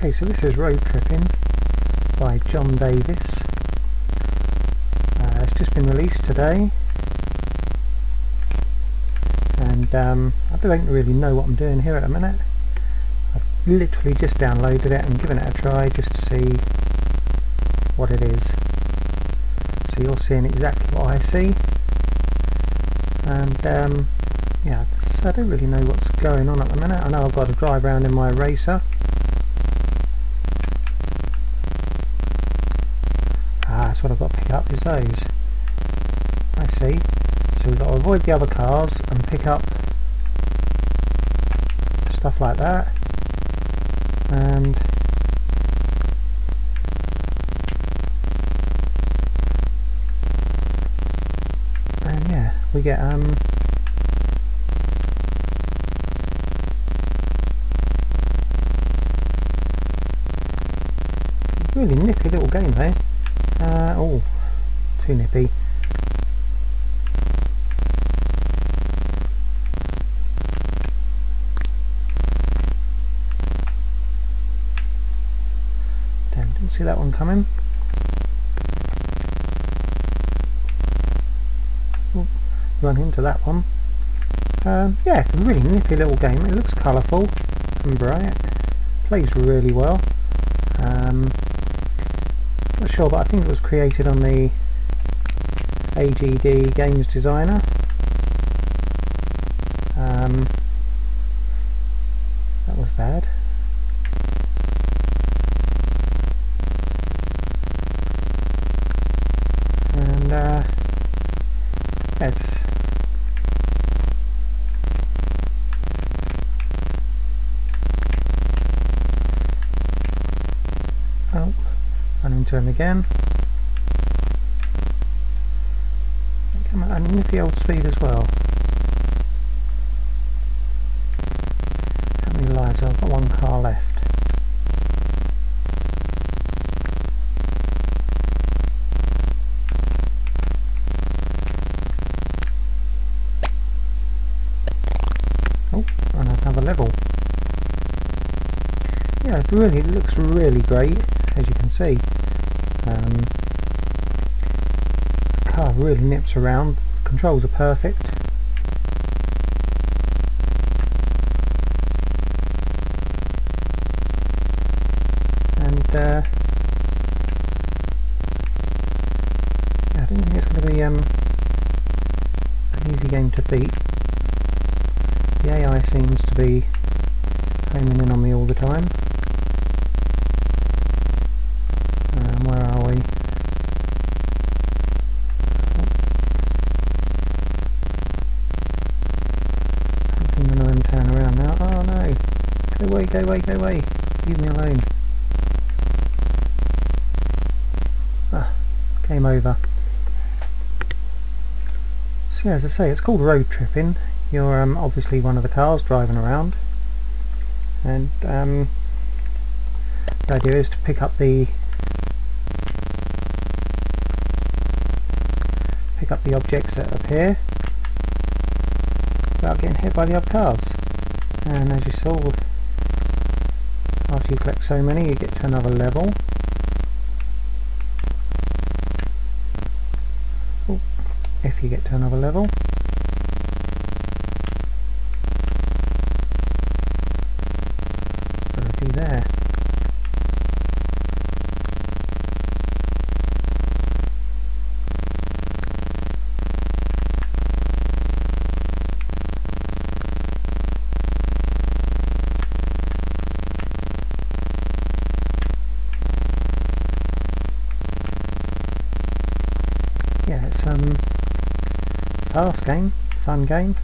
Okay, so this is Road Trippin' by John Davies. It's just been released today, and I don't really know what I'm doing here at the minute. I've literally just downloaded it and given it a try just to see what it is. So you're seeing exactly what I see, and yeah, so I don't really know what's going on at the minute. I know I've got to drive around in my racer. What I've got to pick up is those. I see. So we've got to avoid the other cars and pick up stuff like that. And yeah, we get really nippy little game there. Oh, too nippy. Damn, didn't see that one coming. Oh, run into that one. Yeah, really nippy little game. It looks colourful and bright. Plays really well. Not sure, but I think it was created on the AGD games designer. That was bad. And yes. Oh. Run into him again. Come at a nippy old speed as well. How many lives? I've got one car left. Oh, on another level. Yeah, it really looks really great. As you can see, the car really nips around. The controls are perfect. And yeah, I don't think it's going to be an easy game to beat. The AI seems to be homing in on me all the time. Where are we? I'm going to let him turn around now. Oh no! Go away, go away, go away! Leave me alone. Ah, game over. So yeah, as I say, it's called Road Trippin'. You're obviously one of the cars driving around, and the idea is to pick up the objects that appear without getting hit by the other cars. And as you saw, after you collect so many you get to another level. Ooh, if you get to another level. What do I do there? it's fast game, fun game.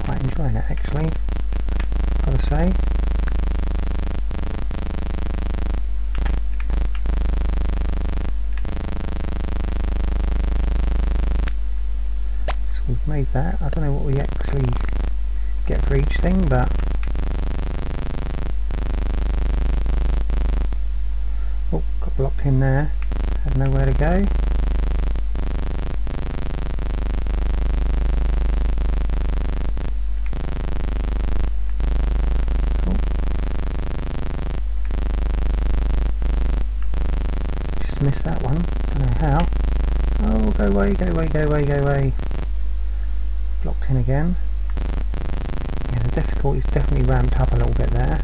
Quite enjoying it actually, gotta say. So we've made that. I don't know what we actually get for each thing, but oh, got blocked in there. Had nowhere to go. Oh. Just missed that one. Don't know how. Oh, go away, go away, go away, go away. Blocked in again. Yeah, the difficulty's definitely ramped up a little bit there.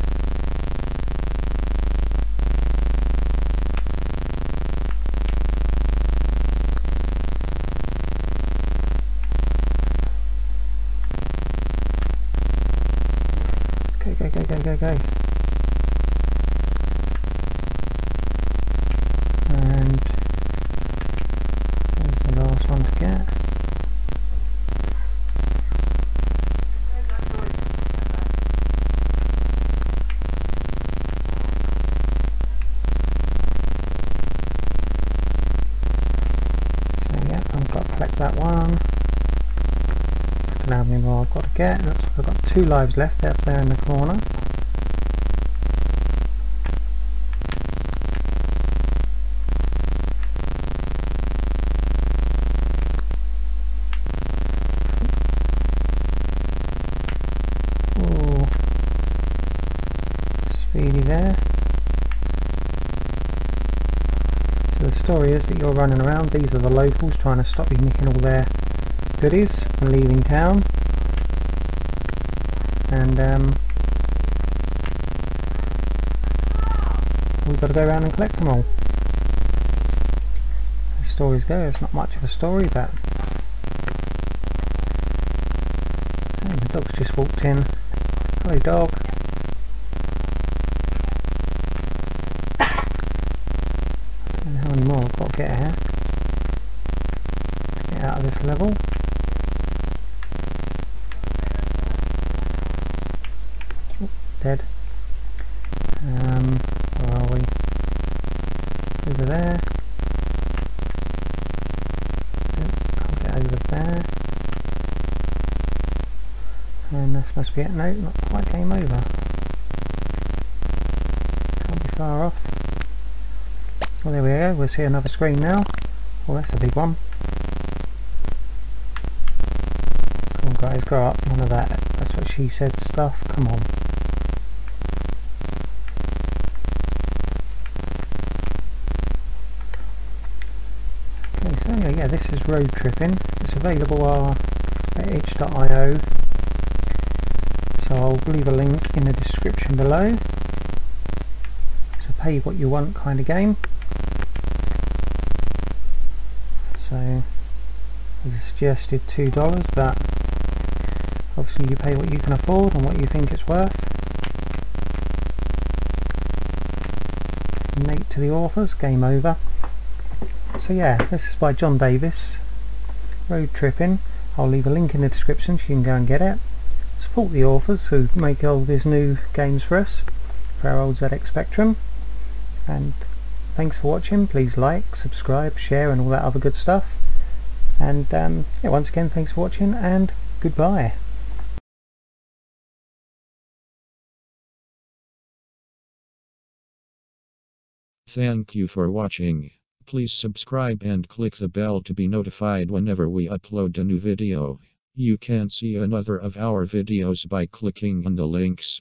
Go. And there's the last one to get. So yeah, I've got to collect that one. I don't know how many more I've got to get. Looks like I've got 2 lives left out there in the corner. That you're running around, these are the locals trying to stop you nicking all their goodies and leaving town, and we've got to go around and collect them all. As stories go, it's not much of a story, but and the dog's just walked in. Hello dog. Get out of this level. Oop, dead. Where are we? Over there. Can't get over there. And this must be it. No, not quite game over. Can't be far off. Well, there we go, we'll see another screen now. Oh, that's a big one. Come on guys, grow up, none of that. That's what she said stuff, come on. Okay, so anyway, yeah, this is Road Trippin'. It's available at itch.io. So I'll leave a link in the description below. It's a pay what you want kind of game. So I suggested $2, but obviously you pay what you can afford and what you think it's worth. Note to the authors, game over. So yeah, this is by John Davies, Road Trippin'. I'll leave a link in the description so you can go and get it. Support the authors who make all these new games for us, for our old ZX Spectrum. And thanks for watching, please like, subscribe, share and all that other good stuff, and yeah, once again thanks for watching and goodbye. Thank you for watching. Please subscribe and click the bell to be notified whenever we upload a new video. You can see another of our videos by clicking on the links.